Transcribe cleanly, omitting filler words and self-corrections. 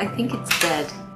I think it's dead.